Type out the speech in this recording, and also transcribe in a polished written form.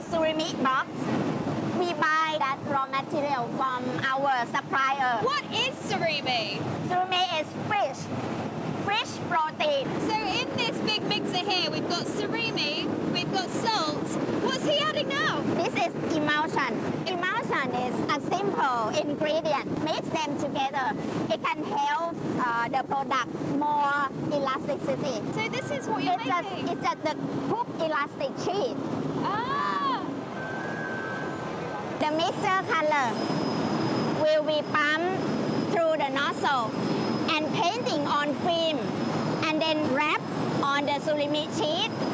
ceramic box. We buy that raw material from our supplier. What is surimi? Surimi is fish protein. So in this big mixer here, we've got surimi, we've got salt. What's he adding now? This is emulsion. Emulsion is a simple ingredient. Mix them together. It can help the product more elasticity. So this is what you're making? It's just the cooked elastic cheese. Ah. The mixer color will be pumped through the nozzle and painting on film and then wrap on the surimi sheet.